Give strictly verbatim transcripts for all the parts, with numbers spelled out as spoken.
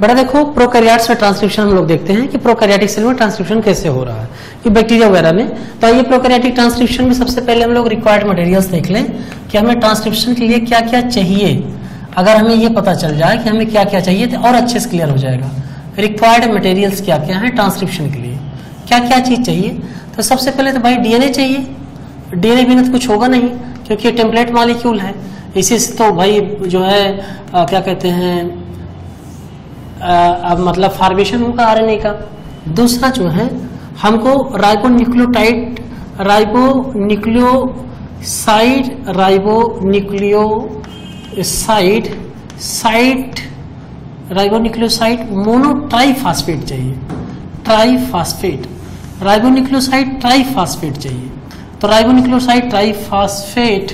बेटा देखो प्रोकैरियोट्स में ट्रांसक्रिप्शन हम लोग देखते हैं कि प्रोकैरियोटिक सेल में ट्रांसक्रिप्शन कैसे हो रहा है, ये बैक्टीरिया वगैरह में। तो ये प्रोकैरियोटिक ट्रांसक्रिप्शन में सबसे पहले हम लोग रिक्वायर्ड मटेरियल्स देख लें कि हमें ट्रांसक्रिप्शन के लिए क्या क्या चाहिए। अगर हमें ये पता चल जाए कि हमें क्या क्या चाहिए तो और अच्छे से क्लियर हो जाएगा रिक्वायर्ड मटेरियल्स क्या क्या है ट्रांसक्रिप्शन के लिए, क्या क्या चीज़ चाहिए। तो सबसे पहले तो भाई डीएनए चाहिए, डीएनए बिना तो कुछ होगा नहीं क्योंकि टेम्पलेट मॉलिक्यूल है। इसी से तो भाई जो है आ, क्या कहते हैं आ, अब मतलब फॉर्मेशन होगा आरएनए का। दूसरा जो है हमको ribonucleotide, ribonucleoside, ribonucleoside site ribonucleoside mono triphosphate चाहिए, ट्राइफॉस्फेट राइबोन्यूक्लियोसाइड ट्राइफॉस्फेट चाहिए। तो राइबोन्यूक्लियोसाइड ट्राइफॉस्फेट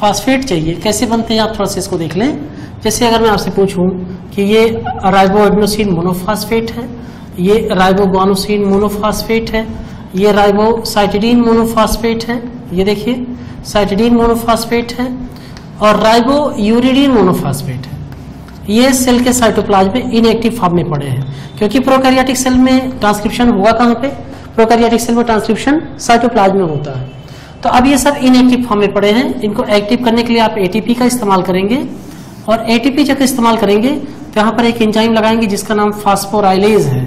फास्फेट चाहिए कैसे बनते हैं आप थोड़ा सा इसको देख लें। जैसे अगर मैं आपसे पूछूं कि ये राइबो एडेनोसिन मोनोफास्फेट है, ये राइबो गुआनोसिन मोनोफास्फेट है, ये राइबो साइटिडिन मोनोफास्फेट है, ये देखिए साइटिडिन मोनोफास्फेट है और राइबो यूरिडिन मोनोफास्फेट है। ये सेल के साइटोप्लाज्म में इनएक्टिव फॉर्म में पड़े हैं क्योंकि प्रोकैरियोटिक सेल में ट्रांसक्रिप्शन हुआ कहाँ पे, प्रोकैरियोटिक सेल में ट्रांसक्रिप्शन साइटोप्लाज्म में होता है। तो अब ये सब इनएक्टिव फॉर्म में पड़े हैं, इनको एक्टिव करने के लिए आप एटीपी का इस्तेमाल करेंगे और एटीपी जब इस्तेमाल करेंगे तो यहाँ पर एक एंजाइम लगाएंगे जिसका नाम फॉस्फोराइलेज है।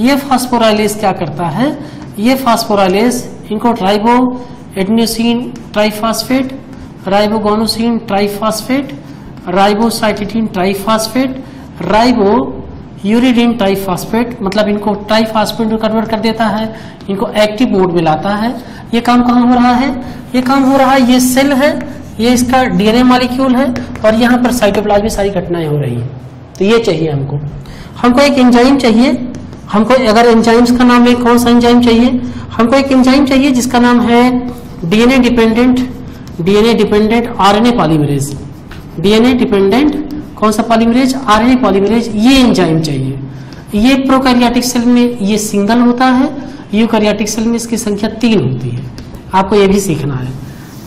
ये फॉस्फोराइलेज क्या करता है, ये फॉस्फोराइलेज इनको ribo adenosine triphosphate, ribo guanosine triphosphate, ribo cytidine triphosphate, ribo uridine triphosphate, मतलब इनको ट्राइफॉस्फेट में कन्वर्ट कर देता है, इनको एक्टिव मोड में लाता है। ये काम कहाँ हो रहा है, ये काम हो रहा है ये सेल है, ये इसका डीएनए मॉलिक्यूल है और यहाँ पर साइटोप्लाज्म में सारी घटनाएं हो रही है। तो ये चाहिए हमको, हमको एक एंजाइम चाहिए, हमको अगर एंजाइम्स का नाम है कौन सा एंजाइम चाहिए, हमको एक एंजाइम चाहिए जिसका नाम है DNA dependent DNA dependent RNA polymerase, DNA dependent कौन सा पॉलीमरेज, आरएनए पॉलीमरेज, ये एंजाइम चाहिए। ये प्रोकैरियोटिक सेल में ये सिंगल होता है, यूकैरियोटिक सेल में इसकी संख्या तीन होती है, आपको ये भी सीखना है।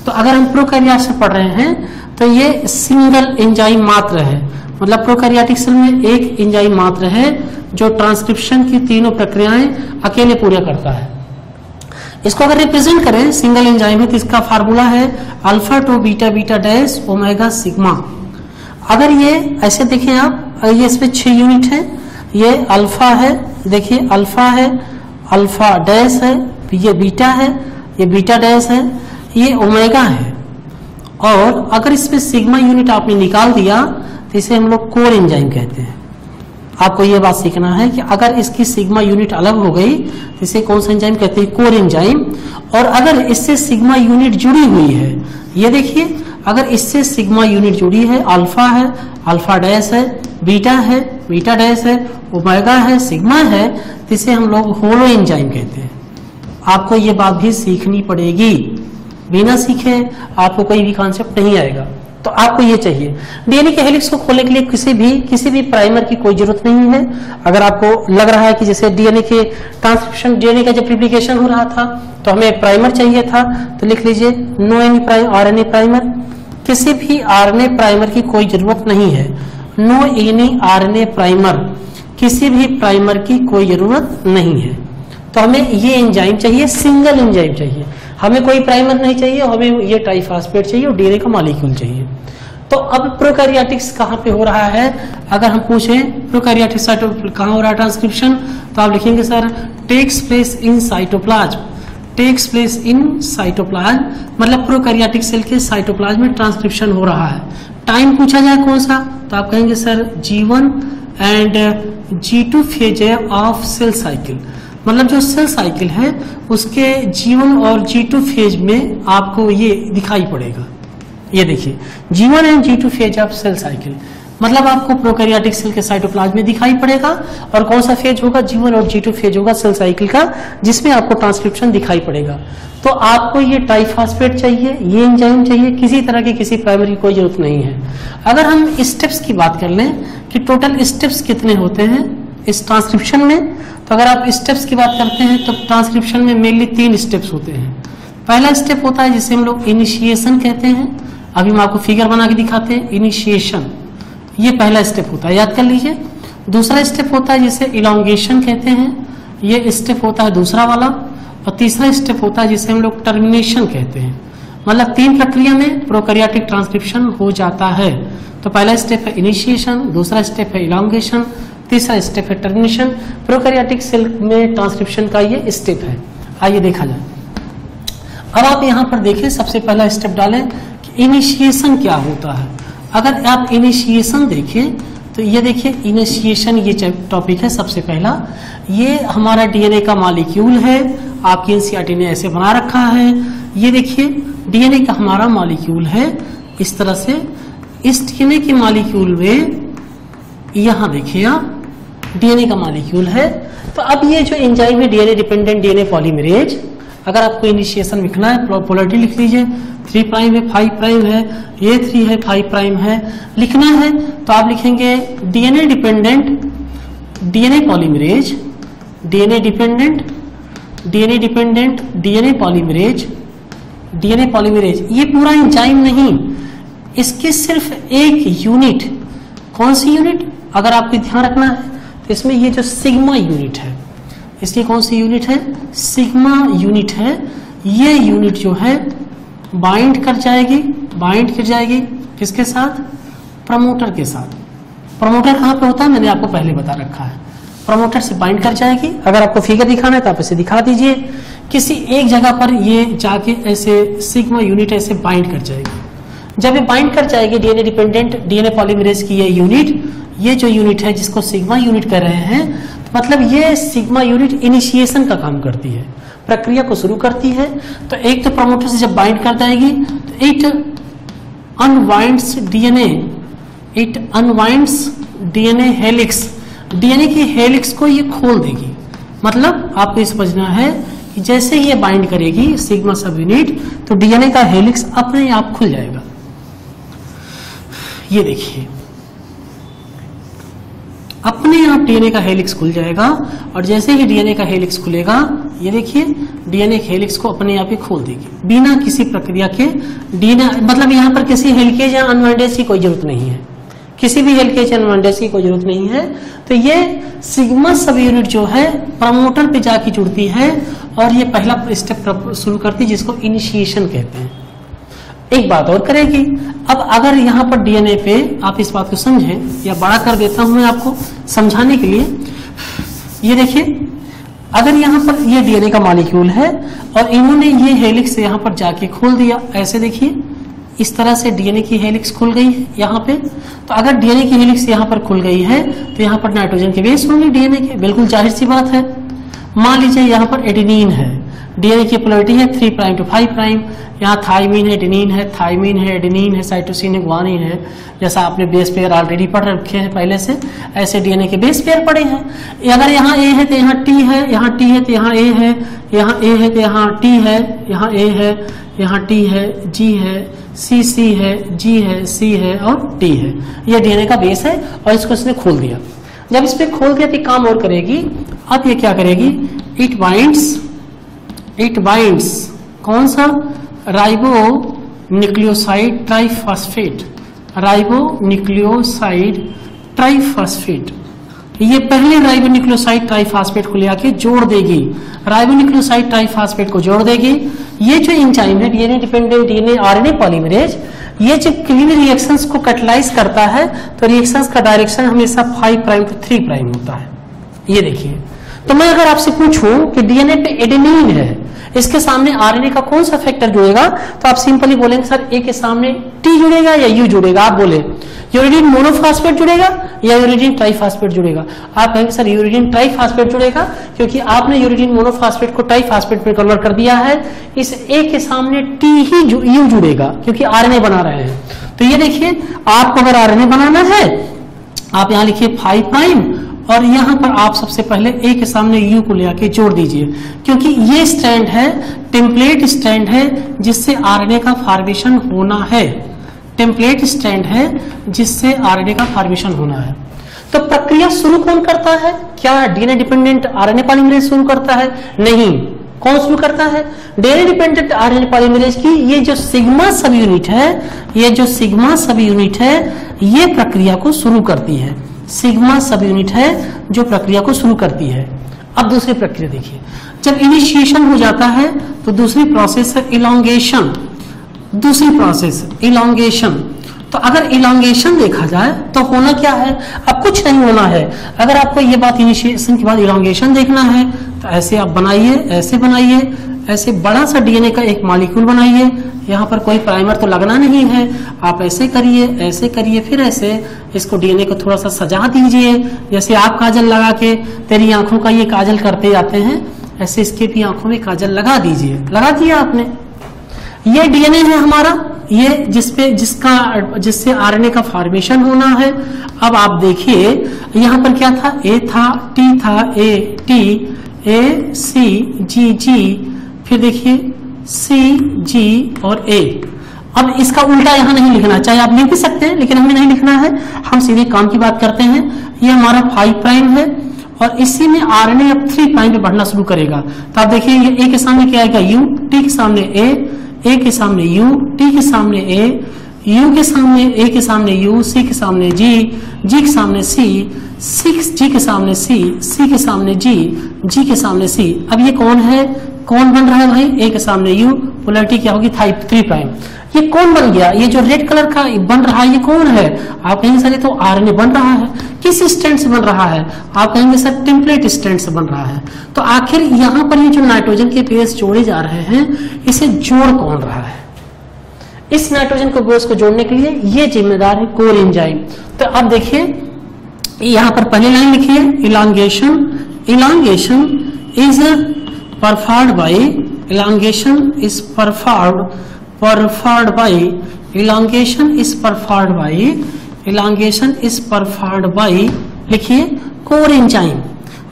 तो अगर हम प्रोकैरियोट्स से पढ़ रहे हैं तो ये सिंगल एंजाइम मात्र है, मतलब प्रोकैरियोटिक सेल में एक एंजाइम मात्र है जो ट्रांसक्रिप्शन की तीनों प्रक्रियाएं अकेले पूरा करता है। इसको अगर रिप्रेजेंट करें सिंगल एंजाइम है तो इसका फार्मूला है alpha two beta beta dash omega sigma. अगर ये ऐसे देखें आप, ये इसमें छह यूनिट है, ये अल्फा है, देखिए अल्फा है, अल्फा डैश है, ये बीटा है, ये बीटा डैश है, ये ओमेगा है। और अगर इसमें सिग्मा यूनिट आपने निकाल दिया तो इसे हम लोग कोर एंजाइम कहते हैं। आपको ये बात सीखना है कि अगर इसकी सिग्मा यूनिट अलग हो गई तो इसे कौन सा एंजाइम कहते हैं, कोर एंजाइम। और अगर इससे सिग्मा यूनिट जुड़ी हुई है, ये देखिए अगर इससे सिग्मा यूनिट जुड़ी है, अल्फा है, अल्फा डैश है, बीटा है, बीटा डैश है, ओमेगा है, सिग्मा है, तो इसे हम लोग होलो एंजाइम कहते हैं। आपको ये बात भी सीखनी पड़ेगी, बिना सीखे आपको कोई भी कॉन्सेप्ट नहीं आएगा। तो आपको ये चाहिए। डीएनए के हेलिक्स को खोलने के लिए किसी भी किसी भी प्राइमर की कोई जरूरत नहीं है। अगर आपको लग रहा है कि जैसे डीएनए के ट्रांसक्रिप्शन, डीएनए का जब रिप्लिकेशन हो रहा था तो हमें प्राइमर चाहिए था, तो लिख लीजिए no any prime RNA primer. किसी भी आरएनए प्राइमर की कोई जरूरत नहीं है, नो एनी आरएनए प्राइमर, किसी भी प्राइमर की कोई जरूरत नहीं है। तो हमें ये एंजाइम चाहिए, सिंगल एंजाइम चाहिए, हमें कोई प्राइमर नहीं चाहिए, हमें ये ट्राइफॉस्फेट चाहिए और डीएनए का मॉलिक्यूल चाहिए। तो अब प्रोकैरियोटिक्स कहाँ पे हो रहा है, अगर हम पूछें प्रोकैरियोटिक साइटो कहाँ हो रहा है ट्रांसक्रिप्शन, तो आप लिखेंगे sir takes place in cytoplasm, takes place in cytoplasm, मतलब प्रोकैरियोटिक सेल के साइटोप्लाज्म में ट्रांसक्रिप्शन हो रहा है। टाइम पूछा जाए कौन सा, तो आप कहेंगे sir G one and G two phase है ऑफ सेल साइकिल, मतलब जो सेल साइकिल है उसके जी वन और जी टू फेज में आपको ये दिखाई पड़ेगा। ये देखिए G one and G two phase of cell cycle, मतलब आपको प्रोकैरियोटिक सेल के साइटोप्लाज्म में दिखाई पड़ेगा। और कौन सा फेज होगा, जी वन और जी टू फेज होगा सेल साइकिल का, जिसमें आपको ट्रांसक्रिप्शन दिखाई पड़ेगा। तो आपको ये ट्राइफॉस्फेट चाहिए, ये एंजाइम चाहिए, किसी तरह की किसी प्राइमर की कोई जरूरत नहीं है। अगर हम स्टेप्स की बात कर लें कि टोटल स्टेप्स कितने होते हैं इस ट्रांसक्रिप्शन में, तो अगर आप स्टेप्स की बात करते हैं तो ट्रांसक्रिप्शन में मेनली तीन स्टेप्स होते हैं। पहला स्टेप होता है जिसे हम लोग इनिशिएशन कहते हैं, अभी हम आपको फिगर बना के दिखाते हैं इनिशिएशन, ये पहला स्टेप होता है, याद कर लीजिए। दूसरा स्टेप होता है जिसे इलोंगेशन कहते हैं, ये स्टेप होता है दूसरा वाला, और तीसरा स्टेप होता है जिसे हम लोग टर्मिनेशन कहते हैं। मतलब तीन प्रक्रिया में प्रोकैरियोटिक ट्रांसक्रिप्शन हो जाता है। तो पहला स्टेप है इनिशिएशन, दूसरा स्टेप है इलोंगेशन, तीसरा स्टेप है टर्मिनेशन। प्रोकैरियोटिक सेल में ट्रांसक्रिप्शन का ये स्टेप है। आइए देखा जाए। अब आप यहाँ पर देखें, सबसे पहला स्टेप डालें कि इनिशिएशन क्या होता है। अगर आप इनिशिएशन देखें तो ये देखिए इनिशिएशन ये टॉपिक है। सबसे पहला ये हमारा डीएनए का मॉलिक्यूल है, आपकी एनसीईआरटी ने ऐसे बना रखा है। ये देखिए डीएनए का हमारा मॉलिक्यूल है इस तरह से। इस डीएनए के मॉलिक्यूल में यहाँ देखिए आप डीएनए का मॉलिक्यूल है। तो अब ये जो एंजाइम है डीएनए डिपेंडेंट डीएनए पॉलीमरेज, अगर आपको इनिशिएशन लिखना है पोलरिटी लिख लीजिए, थ्री प्राइम है, फाइव प्राइम है, ये थ्री है, फाइव प्राइम है, लिखना है तो आप लिखेंगे DNA dependent DNA polymerase, DNA dependent DNA dependent DNA polymerase, DNA polymerase. ये पूरा एंजाइम नहीं, इसकी सिर्फ एक यूनिट, कौन सी यूनिट अगर आपको ध्यान रखना है तो इसमें ये जो सिग्मा यूनिट है, इसकी कौन सी यूनिट है, सिग्मा यूनिट है। ये यूनिट जो है बाइंड कर जाएगी, बाइंड कर जाएगी किसके साथ, प्रमोटर के साथ। प्रमोटर कहाँ पे होता है मैंने आपको पहले बता रखा है, प्रमोटर से बाइंड कर जाएगी। अगर आपको फिगर दिखाना है तो आप इसे दिखा दीजिए, किसी एक जगह पर ये जाके ऐसे सिग्मा यूनिट ऐसे बाइंड कर जाएगी। जब ये बाइंड कर जाएगी डीएनए डिपेंडेंट डीएनए पॉलीमरेज की ये यूनिट, ये जो यूनिट है जिसको सिग्मा यूनिट कह रहे हैं, तो मतलब ये सिग्मा यूनिट इनिशिएशन का काम करती है, प्रक्रिया को शुरू करती है। तो एक तो प्रमोटर से जब बाइंड कर जाएगी तो it unwinds DNA, it unwinds DNA helix, DNA की हेलिक्स को ये खोल देगी। मतलब आपको ये समझना है कि जैसे ये बाइंड करेगी सिग्मा सब यूनिट तो डीएनए का हेलिक्स अपने आप खुल जाएगा। ये देखिए अपने आप डीएनए का हेलिक्स खुल जाएगा, और जैसे ही डीएनए का हेलिक्स खुलेगा ये देखिए डीएनए हेलिक्स को अपने आप ही खोल देगी बिना किसी प्रक्रिया के। डीएनए मतलब यहाँ पर किसी हेलिकेज या अनवाइंडेज की कोई जरूरत नहीं है, किसी भी हेलिकेज या अनवाइंडेज की कोई जरूरत नहीं है। तो ये सिग्मा सब यूनिट जो है प्रमोटर पे जाके जुड़ती है, और ये पहला स्टेप शुरू करती है जिसको इनिशिएशन कहते हैं। एक बात और करेगी। अब अगर यहाँ पर डीएनए पे आप इस बात को समझें, या बड़ा कर देता हूं मैं आपको समझाने के लिए। ये देखिए अगर यहाँ पर ये डीएनए का मॉलिक्यूल है और इन्होंने ये हेलिक्स यहाँ पर जाके खोल दिया, ऐसे देखिए इस तरह से डीएनए की हेलिक्स खुल गई है यहाँ पे। तो अगर डीएनए की हेलिक्स यहाँ पर खुल गई है तो यहाँ पर नाइट्रोजन के बेस होंगे डीएनए के, बिल्कुल जाहिर सी बात है। मान लीजिए यहाँ पर एडेनिन है, डीएनए की पोलरिटी है three prime to five prime, यहाँ थाइमिन है, एडेनिन है, थाइमिन है, एडेनिन है, साइटोसिन है, ग्वानिन है, जैसा आपने बेस पेयर ऑलरेडी पढ़ रखे हैं पहले से, ऐसे डीएनए के बेस पेयर पड़े हैं। अगर यहाँ ए है तो यहाँ टी है, यहाँ टी है तो यहाँ ए है, यहाँ ए है तो यहाँ टी है, यहाँ ए है, यहाँ टी है, जी है, सी सी है, जी है, सी है और टी है। यह डीएनए का बेस है और इसको इसने खोल दिया। जब इस पे खोल दिया तो काम और करेगी। अब ये क्या करेगी, इट बाइंड्स, इट बाइंड्स कौन सा, राइबोन्यूक्लोसाइड ट्राइफॉस्फेट, राइबोन्यूक्लियोसाइड ट्राइफॉस्फेट। ये पहले राइबोन्यूक्लियोसाइड ट्राइफॉस्फेट को ले आके जोड़ देगी, राइबोन्यूक्लियोसाइड ट्राइफॉस्फेट को जोड़ देगी। ये जो एंजाइम है DNA dependent DNA RNA polymerase, ये जब क्लीन रिएक्शंस को कैटलाइज करता है तो रिएक्शंस का डायरेक्शन हमेशा five prime to three prime होता है। ये देखिए तो मैं अगर आपसे पूछूं कि डीएनए पे एडेनिन है, इसके सामने आरएनए का कौन सा फैक्टर जुड़ेगा, तो आप सिंपली बोलेंगे सर ए के सामने टी जुड़ेगा या यू जुड़ेगा। आप बोले यूरिडिन मोनोफॉस्फेट जुड़ेगा या यूरिडिन ट्राइफॉस्फेट जुड़ेगा, आप कहेंगे सर यूरिडिन ट्राइफॉस्फेट जुड़ेगा, क्योंकि आपने यूरिडिन मोनोफॉस्फेट को ट्राइफॉस्फेट में कन्वर्ट कर दिया है। इस ए के सामने टी ही यू जुड़ेगा क्योंकि आरएनए बना रहे हैं। तो ये देखिए आपको अगर आरएनए बनाना है, आप यहाँ लिखिए फाइव प्राइम और यहाँ पर आप सबसे पहले ए के सामने यू को ले आके जोड़ दीजिए, क्योंकि ये स्ट्रैंड है, टेम्पलेट स्ट्रैंड है जिससे आरएनए का फॉर्मेशन होना है, टेम्पलेट स्ट्रैंड है जिससे आरएनए का फॉर्मेशन होना है। तो प्रक्रिया शुरू कौन करता है, क्या डीएनए डिपेंडेंट आरएनए पॉलीमरेज शुरू करता है? नहीं, कौन शुरू करता है, डीएनए डिपेंडेंट आरएनए पॉलीमरेज की ये जो सिग्मा सब यूनिट है, ये जो सिग्मा सब यूनिट है ये प्रक्रिया को शुरू करती है। सिग्मा सब यूनिट है जो प्रक्रिया को शुरू करती है। अब दूसरी प्रक्रिया देखिए, जब इनिशिएशन हो जाता है तो दूसरी प्रोसेस है इलोंगेशन। दूसरी प्रोसेस इलोंगेशन, तो अगर इलोंगेशन देखा जाए तो होना क्या है, अब कुछ नहीं होना है। अगर आपको ये बात इनिशिएशन के बाद इलोंगेशन देखना है तो ऐसे आप बनाइए, ऐसे बनाइए, ऐसे बड़ा सा डीएनए का एक मॉलिक्यूल बनाइए। यहाँ पर कोई प्राइमर तो लगना नहीं है, आप ऐसे करिए, ऐसे करिए, फिर ऐसे इसको डीएनए को थोड़ा सा सजा दीजिए, जैसे आप काजल लगा के तेरी आंखों का ये काजल करते जाते हैं, ऐसे इसके भी आंखों में काजल लगा दीजिए। लगा दिया आपने, ये डीएनए है हमारा, ये जिसपे जिसका जिससे आरएनए का फॉर्मेशन होना है। अब आप देखिए यहाँ पर क्या था, ए था, टी था, ए टी, ए सी जी जी, फिर देखिए C, G और A। अब इसका उल्टा यहाँ नहीं लिखना, चाहे आप लिख भी सकते हैं लेकिन हमें नहीं लिखना है, हम सीधे काम की बात करते हैं। ये हमारा फाइव प्राइम है और इसी में आरएनए अब थ्री प्राइम पे बढ़ना शुरू करेगा। तो आप देखिए ये A के सामने क्या आएगा, U, T के सामने A, A के सामने U, T के सामने A, U के सामने A के सामने U, C के सामने G, G के सामने C, सिक्स G के सामने C, C के सामने G, G के सामने C। अब ये कौन है, कौन बन रहा है भाई, ए के सामने यू, पोलैरिटी क्या होगी, थ्री प्राइम। ये कौन बन गया, ये जो रेड कलर का बन रहा है ये कौन है, आप कहेंगे सर ये तो आरएनए बन रहा है। किस स्ट्रैंड से बन रहा है, आप कहेंगे सर टेम्पलेट स्ट्रैंड से बन रहा है। तो आखिर यहाँ पर ये जो नाइट्रोजन के बेस जोड़े जा रहे हैं इसे जोड़ कौन रहा है, इस नाइट्रोजन के बेस को जोड़ने के लिए ये जिम्मेदार है कोर एंजाइम। तो अब देखिए यहाँ पर पहली लाइन लिखिए, elongation, elongation is performed by, elongation is performed, performed by, elongation is performed by, elongation is performed by, लिखिए कोर एंजाइम।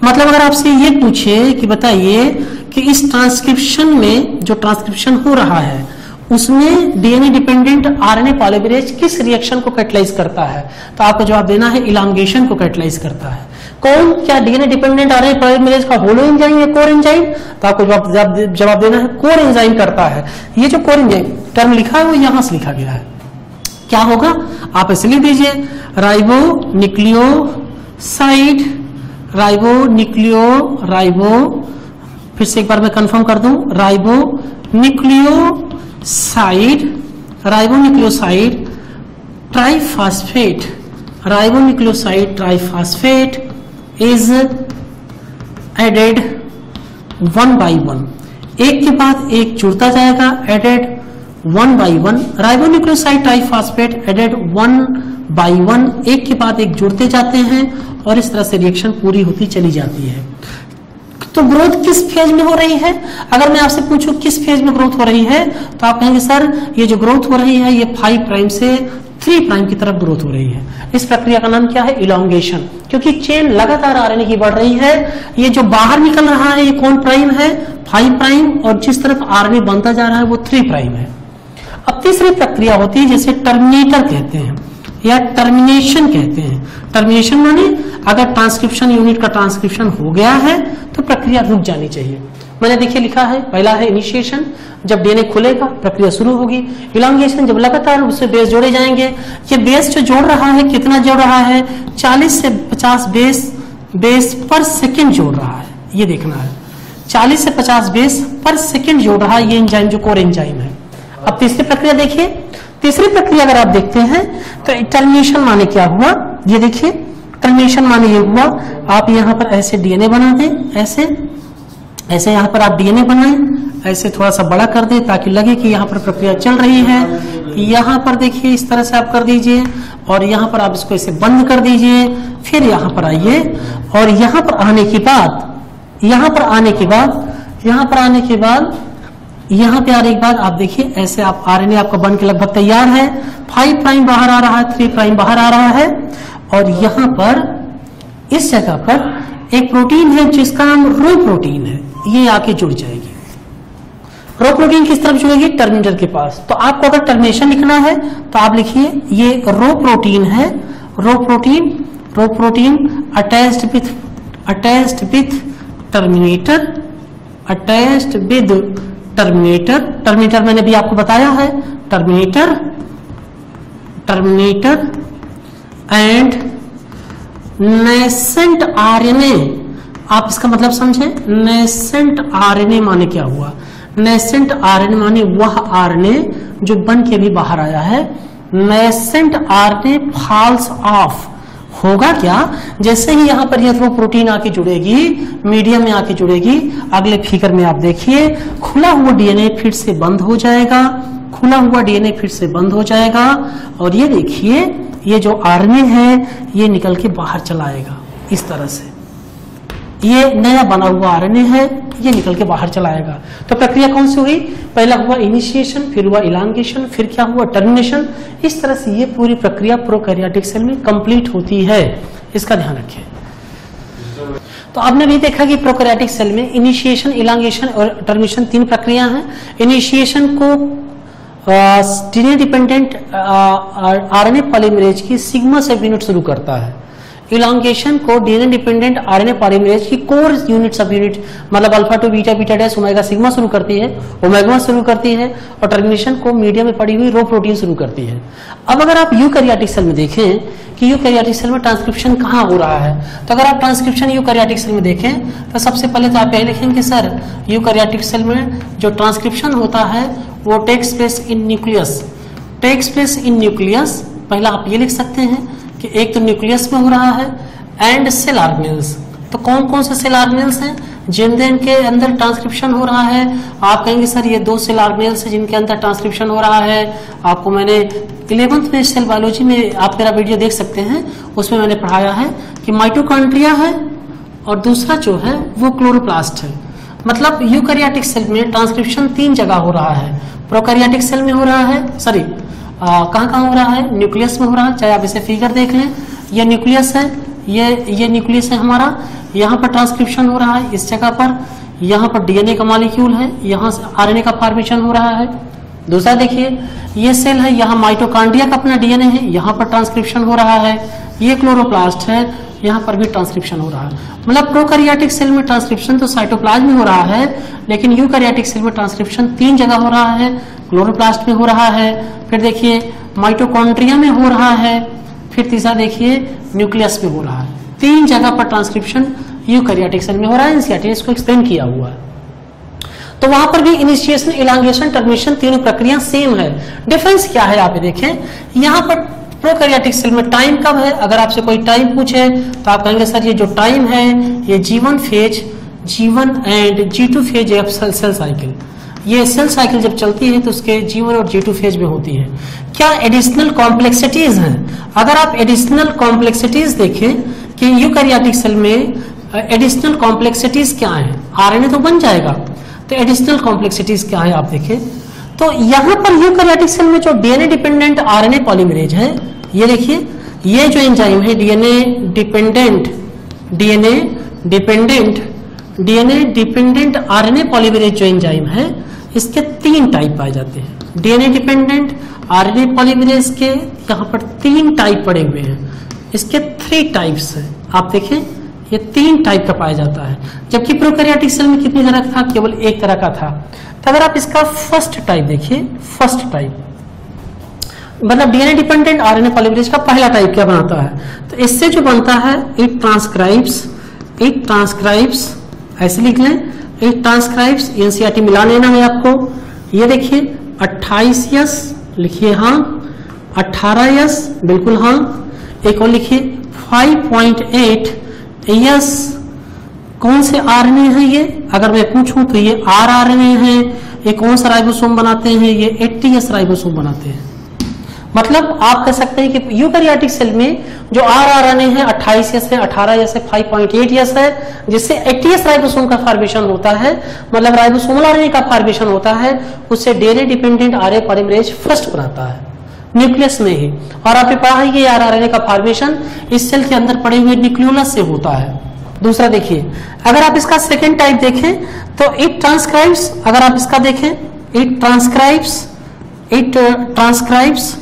मतलब अगर आपसे ये पूछे कि बताइए कि इस ट्रांसक्रिप्शन में जो ट्रांसक्रिप्शन हो रहा है उसमें डीएनए डिपेंडेंट आरएनए पॉलीमरेज किस रिएक्शन को कैटलाइज करता है, तो आपको जवाब देना है इलांगेशन को कैटलाइज करता है। कौन, क्या डीएनए डिपेंडेंट आरएनए पॉलीमरेज का होलो एंजाइम या कोर एंजाइम, तो आपको जवाब जवाब देना है कोर एंजाइम करता है। ये जो कोर एंजाइम टर्म लिखा है वो यहां से लिखा गया है, क्या होगा आप इसलिए दीजिए, ribonucleoside, ribonucleo, ribo, फिर से एक बार मैं कंफर्म कर दूं, ribonucleoside, ribonucleoside, triphosphate, ribonucleoside triphosphate is added one by one, एक के बाद एक जुड़ता जाएगा, added one by one, ribonucleoside triphosphate added one by one, एक के बाद एक जुड़ते जाते हैं और इस तरह से रिएक्शन पूरी होती चली जाती है। तो ग्रोथ किस फेज में हो रही है, अगर मैं आपसे पूछूं किस फेज में ग्रोथ हो रही है तो आप कहेंगे सर ये जो ग्रोथ हो रही है ये फाइव प्राइम से थ्री प्राइम की तरफ ग्रोथ हो रही है। इस प्रक्रिया का नाम क्या है, इलोंगेशन, क्योंकि चेन लगातार आरएनए की बढ़ रही है। ये जो बाहर निकल रहा है ये कौन प्राइम है, फाइव प्राइम, और जिस तरफ आरएनए बनता जा रहा है वो थ्री प्राइम है। अब तीसरी प्रक्रिया होती है जिसे टर्मिनेटर कहते हैं या टर्मिनेशन कहते हैं। टर्मिनेशन माने अगर ट्रांसक्रिप्शन यूनिट का ट्रांसक्रिप्शन हो गया है तो प्रक्रिया रुक जानी चाहिए। मैंने देखिए लिखा है, पहला है इनिशिएशन, जब डीएनए खुलेगा प्रक्रिया शुरू होगी। इलांगेशन, जब लगातार उससे बेस जोड़े जाएंगे। ये बेस जो जोड़ रहा है कितना जोड़ रहा है, चालीस से पचास बेस बेस पर सेकेंड जोड़ रहा है, ये देखना है, चालीस से पचास बेस पर सेकेंड जोड़ रहा है ये एंजाइम जो कोर एंजाइम है। अब तीसरी प्रक्रिया देखिए, तीसरी प्रक्रिया अगर आप देखते हैं तो टर्मिनेशन माने क्या हुआ, ये देखिए टर्मिनेशन माने ये हुआ, आप यहाँ पर ऐसे डीएनए बना दें, ऐसे ऐसे यहाँ पर आप डीएनए बनाएं, ऐसे थोड़ा सा बड़ा कर दें ताकि लगे कि यहाँ पर प्रक्रिया चल रही है। यहाँ पर देखिए इस तरह से आप कर दीजिए और यहाँ पर आप इसको ऐसे बंद कर दीजिए, फिर यहाँ पर आइए और यहाँ पर आने के बाद यहाँ पर आने के बाद यहाँ पर आने के बाद यहाँ पे आने के बाद आप देखिए ऐसे आप आरएनए आपका बन के लगभग तैयार है, फाइव प्राइम बाहर आ रहा है, थ्री प्राइम बाहर आ रहा है, और यहाँ पर इस जगह पर एक प्रोटीन है जिसका नाम रो प्रोटीन है, ये आके जुड़ जाएगी। रो प्रोटीन किस तरफ जुड़ेगी, टर्मिनेटर के पास। तो आपको अगर टर्मिनेशन लिखना है तो आप लिखिए ये रो प्रोटीन है, rho protein, rho protein attached with attached with terminator, attached with terminator. Terminator मैंने भी आपको बताया है, terminator, terminator and nascent RNA, आप इसका मतलब समझें। नैसेंट आरएनए माने क्या हुआ? नैसेंट आरएनए माने वह आरएनए जो बन के भी बाहर आया है। नैसेंट आरएनए फॉल्स ऑफ होगा क्या? जैसे ही यहाँ पर यह रो प्रोटीन आके जुड़ेगी, मीडियम में आके जुड़ेगी, अगले फिगर में आप देखिए खुला हुआ डीएनए फिर से बंद हो जाएगा, खुला हुआ डीएनए फिर से बंद हो जाएगा और ये देखिए ये जो आरएनए है ये निकल के बाहर चला आएगा। इस तरह से ये नया बना हुआ आरएनए है, ये निकल के बाहर चला आएगा। तो प्रक्रिया कौन सी हुई? पहला हुआ इनिशिएशन, फिर हुआ एलोंगेशन, फिर क्या हुआ? टर्मिनेशन। इस तरह से ये पूरी प्रक्रिया प्रोकैरियोटिक सेल में कंप्लीट होती है, इसका ध्यान रखें। तो आपने भी देखा कि प्रोकैरियोटिक सेल में इनिशिएशन, एलोंगेशन और टर्मिनेशन तीन प्रक्रिया है। इनिशिएशन को डीएनए डिपेंडेंट आरएनए पॉलीमरेज की सिग्मा सब यूनिट शुरू करता है। एलोंगेशन को डीएनए डिपेंडेंट आरएनए पॉलीमरेज की कोर यूनिट सब यूनिट मतलब alpha two beta beta dash omega sigma शुरू करती है, ओमेगा शुरू करती है और टर्मिनेशन को मीडिया में पड़ी हुई रो प्रोटीन शुरू करती है। अब अगर आप यूकैरियोटिक सेल में देखें कि यूकैरियोटिक सेल में ट्रांसक्रिप्शन कहाँ हो रहा है, तो अगर आप ट्रांसक्रिप्शन यूकैरियोटिक सेल में देखें तो सबसे पहले तो आप यही लिखेंगे सर यूकैरियोटिक सेल में जो ट्रांसक्रिप्शन होता है वो takes place in nucleus, takes place in nucleus. पहला आप ये लिख सकते हैं कि एक तो न्यूक्लियस में हो रहा है एंड सेल ऑर्गेनेल्स। तो कौन कौन से सेल ऑर्गेनेल्स हैं जिनके इनके अंदर ट्रांसक्रिप्शन हो रहा है? आप कहेंगे सर ये दो सेल ऑर्गेनेल्स हैं जिनके अंदर ट्रांसक्रिप्शन हो रहा है। आपको मैंने इलेवंथ में सेल बायोलॉजी में आप मेरा वीडियो देख सकते हैं, उसमें मैंने पढ़ाया है कि माइटोकॉन्ड्रिया है और दूसरा जो है वो क्लोरोप्लास्ट है। मतलब यूकैरियोटिक सेल में ट्रांसक्रिप्शन तीन जगह हो रहा है, प्रोकैरियोटिक सेल में हो रहा है, सॉरी कहाँ कहाँ हो रहा है? न्यूक्लियस में हो रहा है। चाहे आप इसे फिगर देख लें, यह न्यूक्लियस है, ये ये न्यूक्लियस है हमारा, यहाँ पर ट्रांसक्रिप्शन हो रहा है इस जगह पर, यहाँ पर डीएनए का मॉलिक्यूल है, यहाँ से आरएनए का फॉर्मेशन हो रहा है। दूसरा देखिए ये सेल है, यहाँ माइटोकांड्रिया का अपना डीएनए है, यहाँ पर ट्रांसक्रिप्शन हो रहा है। ये क्लोरोप्लास्ट है, यहाँ पर भी ट्रांसक्रिप्शन हो रहा है। मतलब प्रोकैरियोटिक सेल में ट्रांसक्रिप्शन तो साइटोप्लाज्म में हो रहा है, लेकिन यूकैरियोटिक सेल में ट्रांसक्रिप्शन तीन जगह हो रहा है, क्लोरोप्लास्ट में हो रहा है, फिर देखिए माइटोकॉन्ड्रिया में हो रहा है, फिर तीसरा देखिए न्यूक्लियस में हो रहा है। तीन जगह पर ट्रांसक्रिप्शन यूकैरियोटिक सेल में हो रहा है, एनसीईआरटी इसको एक्सप्लेन किया हुआ है। तो वहां पर भी इनिशिएशन, एलोंगेशन, टर्मिनेशन तीनों प्रक्रिया सेम है। डिफरेंस क्या है आप देखें, यहाँ पर प्रोकैरियोटिक सेल में टाइम कब है? अगर आपसे कोई टाइम पूछे तो आप कहेंगे सर ये जो टाइम है ये G one phase, G one and G two phase है सेल साइकिल। ये सेल साइकिल जब चलती है तो उसके जी वन और जी टू फेज में होती है। क्या एडिशनल कॉम्प्लेक्सिटीज हैं? अगर आप एडिशनल कॉम्प्लेक्सिटीज देखें कि यूकैरियोटिक सेल में एडिशनल कॉम्प्लेक्सिटीज क्या है? आरएनए तो बन जाएगा, तो एडिशनल कॉम्प्लेक्सिटीज क्या है आप देखें। तो यहाँ पर यूकैरियोटिक सेल में जो डीएनए डिपेंडेंट आरएनए पॉलीमरेज है, ये देखिए ये जो एंजाइम है DNA dependent DNA dependent DNA dependent RNA polymerase जो एंजाइम है, इसके तीन टाइप पाए जाते हैं। डीएनए डिपेंडेंट आरएनए पॉलीमरेज के यहाँ पर तीन टाइप पड़े हुए हैं, इसके थ्री टाइप्स हैं। आप देखें ये तीन टाइप का पाया जाता है, जबकि प्रोकैरियोटिक सेल में कितनी तरह था? केवल एक तरह का था। तो अगर आप इसका फर्स्ट टाइप देखिए, फर्स्ट टाइप मतलब डीएनए डिपेंडेंट आरएनए पॉलीमरेज का पहला टाइप क्या बनाता है? तो इससे जो बनता है इट ट्रांसक्राइब्स, इट ट्रांसक्राइब्स ऐसे लिख लें, इट ट्रांसक्राइब्स, एनसीईआरटी मिला लेना है आपको। ये देखिए अट्ठाईस यस लिखिए, हाँ अठारह यस बिल्कुल, हाँ एक और लिखिए फाइव पॉइंट एट यस। कौन से आरएनए हैं ये? अगर मैं पूछूं तो ये आरआरएनए हैं। ये कौन सा राइबोसोम बनाते हैं? ये एटीएस राइबोसोम बनाते हैं। मतलब आप कह सकते हैं कि यूकैरियोटिक सेल में जो आरआरएनए है अट्ठाईस एस है, अठारह एस है, फाइव पॉइंट एट एस है, जिससे एटीएस राइबोसोम का फॉर्मेशन होता है, मतलब राइबोसोमल आरएनए का फॉर्मेशन होता है, उससे DNA dependent RNA polymerase first बनाता है न्यूक्लियस में ही। और आपने पढ़ा है कि आरआरएनए का फॉर्मेशन इस सेल के अंदर पड़े हुए न्यूक्लियोलस से होता है। दूसरा देखिए अगर आप इसका सेकेंड टाइप देखें तो इट ट्रांसक्राइब्स, अगर आप इसका देखें इट ट्रांसक्राइब्स, इट ट्रांसक्राइब्स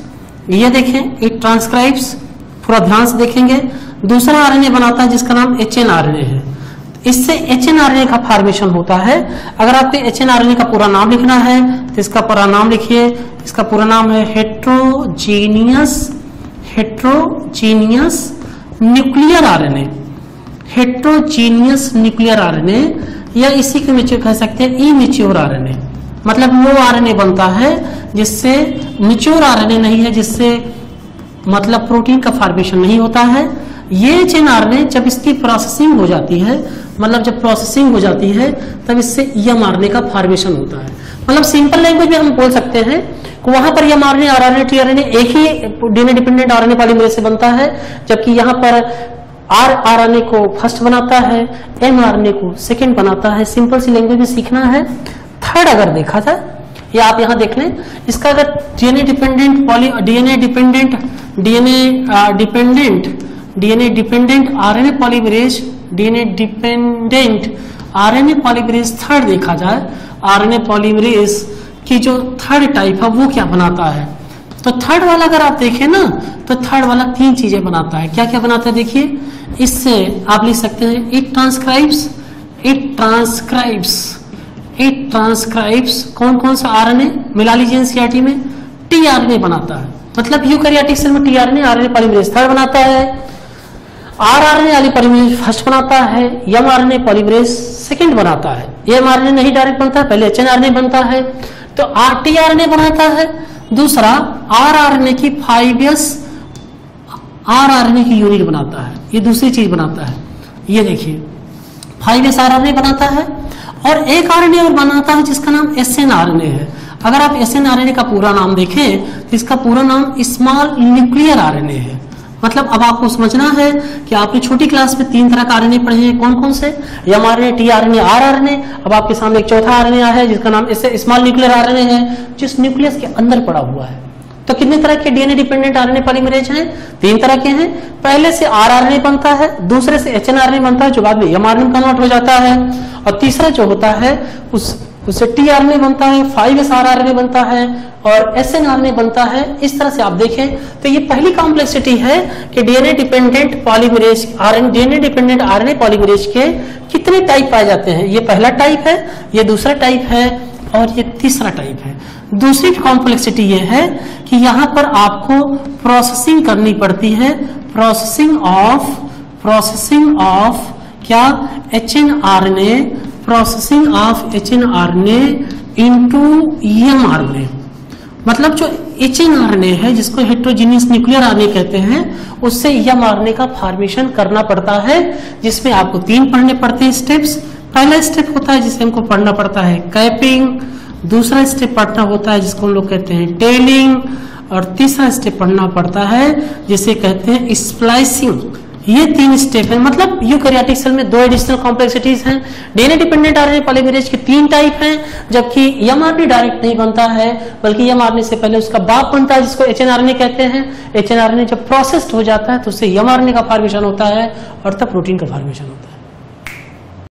ये देखें इट ट्रांसक्राइब्स, पूरा ध्यान से देखेंगे। दूसरा आरएनए बनाता है जिसका नाम एचएनआरएनए है, इससे एचएनआरएनए का फॉर्मेशन होता है। अगर आपको एचएनआरएनए का पूरा नाम लिखना है तो इसका पूरा नाम लिखिए, इसका पूरा नाम है heterogeneous, heterogeneous nuclear RNA, heterogeneous nuclear RNA या इसी के मेच्योर कह सकते हैं इमेच्योर आरएनए, मतलब वो आरएनए बनता है जिससे मेच्योर आरएनए नहीं है, जिससे मतलब प्रोटीन का फॉर्मेशन नहीं होता है। ये एचएनआरएनए जब इसकी प्रोसेसिंग हो जाती है, मतलब जब प्रोसेसिंग हो जाती है तब इससे एमआरएनए का फॉर्मेशन होता है। मतलब सिंपल लैंग्वेज में हम बोल सकते हैं कि वहां पर एमआरएनए, आरआरएनए, टीआरएनए एक ही डीएनए डिपेंडेंट आरएनए पॉलीमरेज से बनता है, जबकि यहाँ पर आरआरएनए को फर्स्ट बनाता है, एमआरएनए को सेकेंड बनाता है। सिंपल सी लैंग्वेज में सीखना है। थर्ड अगर देखा था, या आप यहाँ देख लें, इसका अगर DNA dependent poly DNA dependent DNA dependent DNA dependent RNA polymerase DNA dependent RNA polymerase third देखा जाए, आरएनए पॉलीमरेज की जो थर्ड टाइप है वो क्या बनाता है, तो थर्ड वाला अगर आप देखें ना, तो थर्ड वाला तीन चीजें बनाता है। क्या क्या बनाता है देखिए, इससे आप लिख सकते हैं it transcribes it transcribes it transcribes कौन कौन सा आरएनए, मिला लीजिए एनसीईआरटी में, टीआरएनए बनाता है। मतलब यूकैरियोटिक सेल में टीआरएनए आरएनए पॉलीमरेज थर्ड बनाता है, आरआरएनए वाली पॉलीमरेज फर्स्ट बनाता है, एमआरएनए पॉलीमरेज सेकंड बनाता है। एमआरएनए नहीं डायरेक्ट बनता है, पहले एचएनआरएनए बनता है, तो टीआरएनए बनाता है। दूसरा आरआरएनए की फाइव एस आरआरएनए की यूनिट बनाता है, ये दूसरी चीज बनाता है। ये देखिए फाइव एस आरआरएनए बनाता है, और एक आरएनए और बनाता है जिसका नाम एसएनआरएनए है। अगर आप एसएनआरएनए का पूरा नाम देखें तो इसका पूरा नाम स्मॉल न्यूक्लियर आरएनए है। मतलब अब आपको समझना है कि आपने छोटी क्लास में तीन तरह का आरएनए पढ़े हैं, कौन कौन से, एमआरएनए, टीआरएनए, आरआरएनए। अब आपके सामने एक चौथा आरएनए आया है जिसका नाम स्मॉल न्यूक्लियर आरएनए है, जिस न्यूक्लियस के अंदर पड़ा हुआ है। तो कितने तरह के डीएनए डिपेंडेंट आरएनए पॉलीमरेज हैं? तीन तरह के हैं। पहले से आरआरएनए बनता है, दूसरे से एचएनआरएनए बनता है जो बाद में एमआरएनए में कन्वर्ट हो जाता है, और तीसरा जो होता है उस उससे टीआरएनए बनता है, फाइव एस आरआरएनए बनता है और एसएनआरएनए बनता है। इस तरह से आप देखें तो ये पहली कॉम्प्लेक्सिटी है कि DNA dependent polymerase RNA DNA dependent RNA polymerase के कितने टाइप पाए जाते हैं। ये पहला टाइप है, ये दूसरा टाइप है और ये तीसरा टाइप है। दूसरी कॉम्प्लेक्सिटी ये है कि यहाँ पर आपको प्रोसेसिंग करनी पड़ती है, प्रोसेसिंग ऑफ प्रोसेसिंग ऑफ क्या hnRNA, processing of hnRNA into mRNA. मतलब जो एचएनआरएनए है, जिसको हेट्रोजीनियस न्यूक्लियर आरएनए कहते हैं, उससे एमआरएनए का फॉर्मेशन करना पड़ता है, जिसमें आपको तीन पढ़ने पड़ते हैं स्टेप्स। पहला स्टेप होता है जिसे हमको पढ़ना पड़ता है कैपिंग, दूसरा स्टेप पढ़ना होता है जिसको हम लोग कहते हैं टेलिंग, और तीसरा स्टेप पढ़ना पड़ता है जिसे कहते हैं स्प्लाइसिंग। ये तीन स्टेप है। मतलब यूकैरियोटिक सेल में दो एडिशनल कॉम्प्लेक्सिटीज हैं, डीएनए डिपेंडेंट आरएनए पॉलीमरेज के तीन टाइप हैं, जबकि एमआरएनए डायरेक्ट नहीं बनता है, बल्कि एमआरएनए से पहले उसका बाप बनता है जिसको एचएनआरएनए कहते हैं। एचएनआरएनए जब प्रोसेस्ड हो जाता है तो उससे एमआरएनए का फॉर्मेशन होता है और तब प्रोटीन का फॉर्मेशन होता है।